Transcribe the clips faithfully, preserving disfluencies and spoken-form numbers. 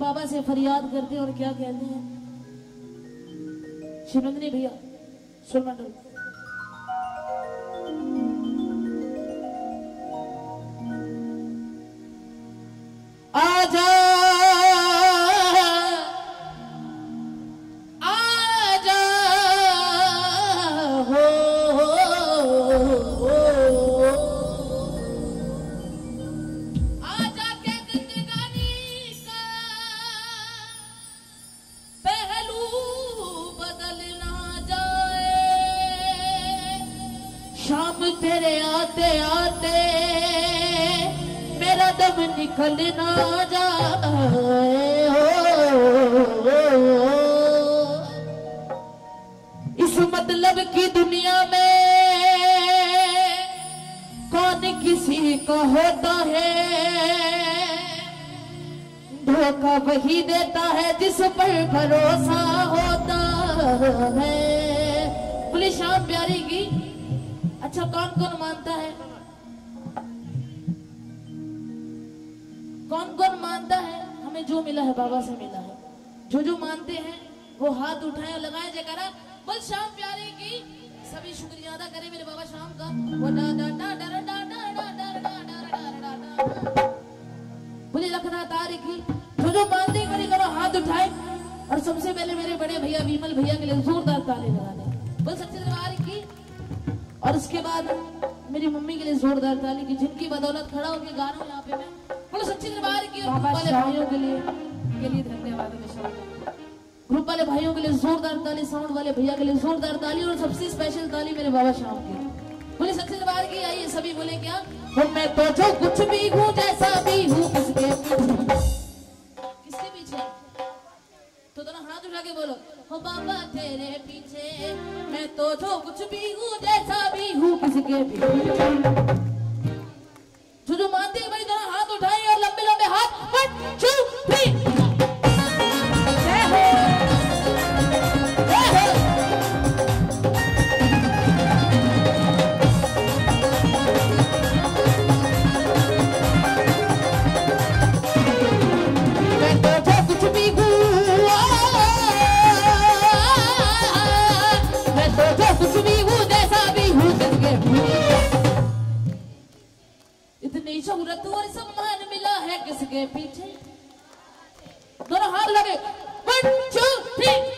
बाबा से फरियाद करते और क्या कहते हैं, शिवनंदनी भैया सुन मंडल, आजा आजा हो, हो, हो, हो आजा के जिंदगानी का पहलू बदल ना जाए। शाम तेरे आते आते मेरा दम निकल ना जाए हो। इस मतलब की दुनिया में कौन किसी का होता है, धोखा वही देता है जिस पर भरोसा होता है। बोले शाम प्यारी की। अच्छा कौन कौन मानता है, कौन कौन मानता है हमें जो मिला है बाबा से मिला है। जो जो मानते हैं वो हाथ उठाए और लगाए जयकारा बोल शाम प्यारे की। सभी शुक्रिया अदा करें मेरे बाबा शाम का। वो डा डा डा डा डा डा डा डा डा डा बोले लखना तारीखी। जो जो मानते हैं करो हाथ उठाए और सबसे पहले मेरे बड़े भैया विमल भैया के लिए जोरदार ताली लगा दें बोल सबसे तारीख की। और उसके बाद मेरी मम्मी के लिए जोरदार ताली की जिनकी बदौलत खड़ा होकर गा रहा हूँ यहाँ पे मैं। सच्ची दरबार की ग्रुप वाले भाइयों के लिए के लिए धन्यवाद। ग्रुप वाले भाइयों के लिए जोरदार ताली, साउंड वाले भैया के लिए जोरदार ताली और सबसे स्पेशल ताली मेरे बाबा शाम की। बोले सच्ची दरबार की। आइए सभी बोले क्या वो मैं तो जो कुछ भी हूँ जैसा भी हूँ किसके किसके पीछे तो दोनों हाथ उठा के बोलो हो बाबा तेरे पीछे। मैं तो जो कुछ भी हूँ जैसा भी हूँ किसके पीछे। जो जो मानते हैं भाई दोनों हाथ उठाए और लंबे लंबे हाथ। वन टू थ्री जय हो जय हो। मैं तो जो कुछ भी हूँ मैं तो जो कुछ भी हूँ जैसा भी हूँ करके शोहरत और सम्मान मिला है किसके पीछे। दोनों हाथ लगे वन टू थ्री।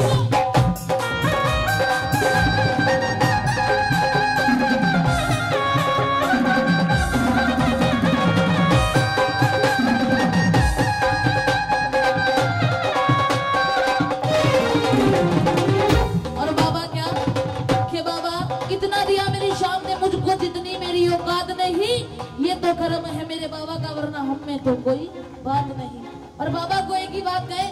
और बाबा क्या के बाबा इतना दिया मेरी शाम ने मुझको जितनी मेरी औकात नहीं। ये तो कर्म है मेरे बाबा का वरना हम में तो कोई बात नहीं। और बाबा को एक ही बात कहे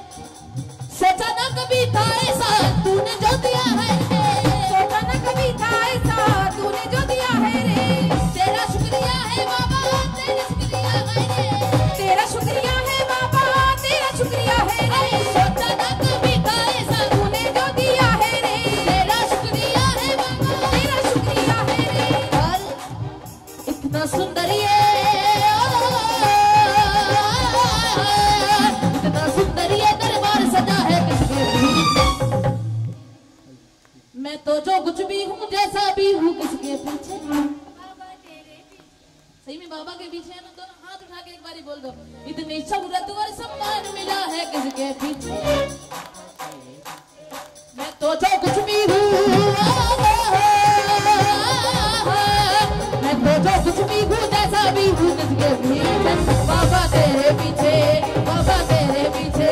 सोचा ना कभी था ऐसा तूने जो दिया है रे। सोचा ना कभी था ऐसा तूने जो दिया है रे। तेरा शुक्रिया है बाबा तेरा शुक्रिया है रे। तेरा शुक्रिया है बाबा तेरा शुक्रिया है रे। सोचा ना कभी था ऐसा तूने जो दिया है रे। तेरा शुक्रिया है बाबा तेरा शुक्रिया है रे। और इतना सुंदर मैं तो जो कुछ भी हूँ जैसा भी हूँ किसके पीछे। सही में बाबा के पीछे है ना। दोनों हाथ उठा के एक बारी बोल दो इतनी शोहरत और सम्मान मिला है किसके पीछे। मैं तो जो कुछ भी हूँ मैं तो जो कुछ भी हूँ जैसा भी हूँ किसके पीछे। बाबा तेरे पीछे बाबा तेरे पीछे।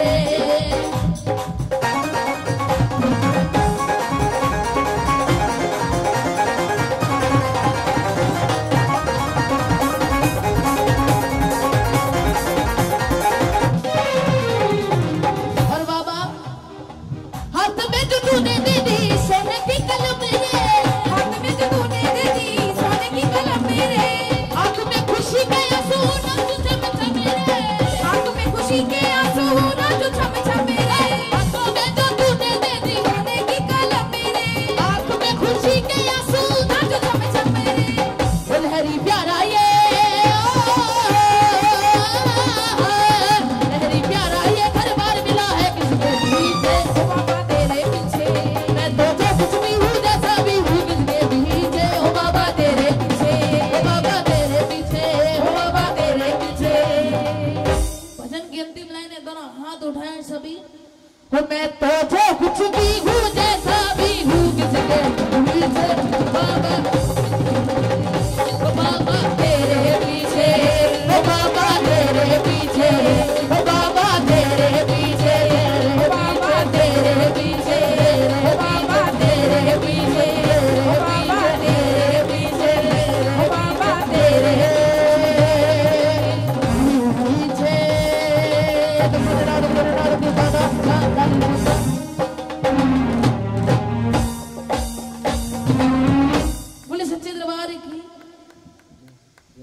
तूने दीदी से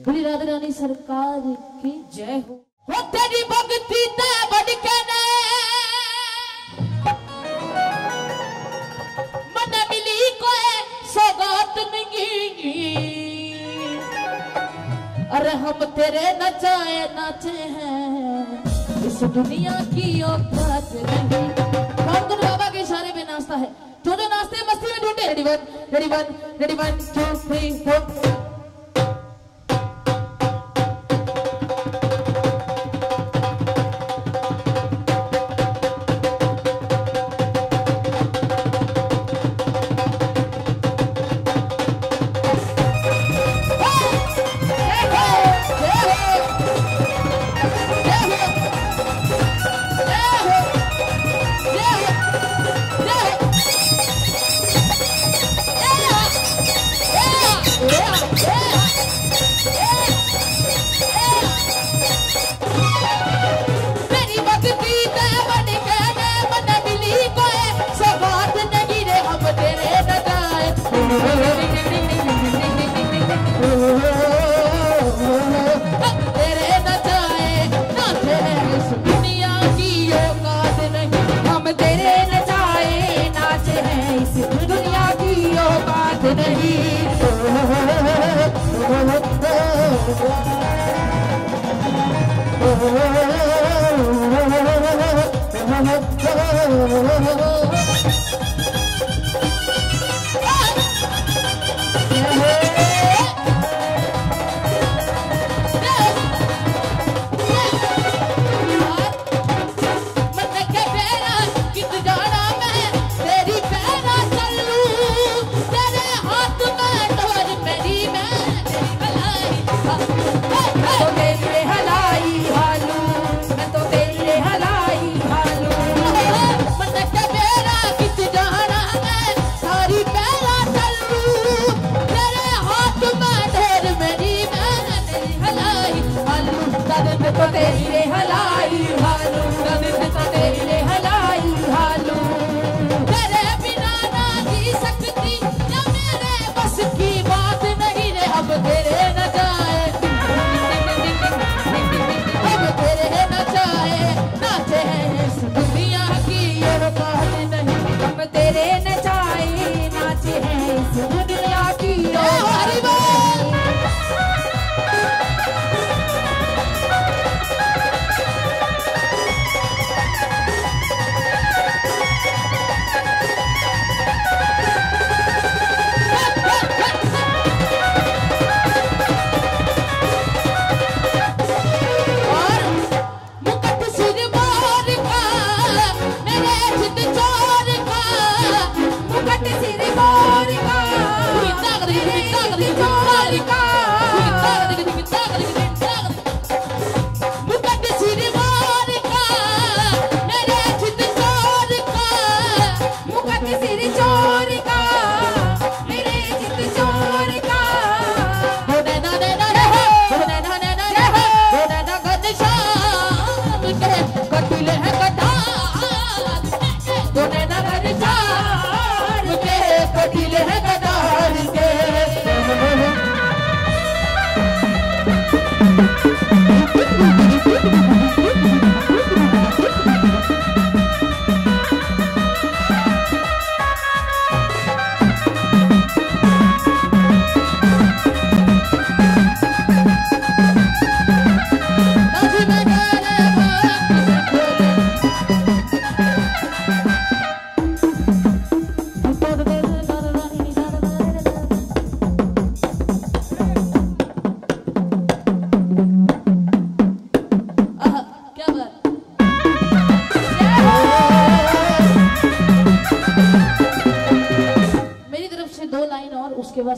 भोली राधा रानी सरकार की जय हो। हो तेरी भक्ति ते बढ़के ने मन मिली कोई सौगात नहीं, अरे हम तेरे नचाए नाचे हैं इस दुनिया की औकात नहीं। राम गुरु बाबा के इशारे पे नाचता है, जो जो नाचते मस्ती में ढूंढे। Ready one ready one ready one two three four.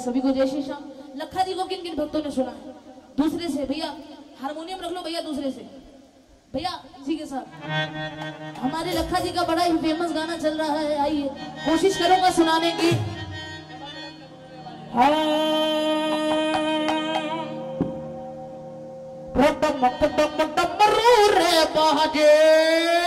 सभी को जय श्री श्याम। लखा जी को किन किन भक्तों ने सुना है? दूसरे से भैया हारमोनियम रख लो भैया, दूसरे से भैया जी के साथ। हमारे लखा जी का बड़ा ही फेमस गाना चल रहा है, आइए कोशिश करूंगा सुनाने की। हाँ।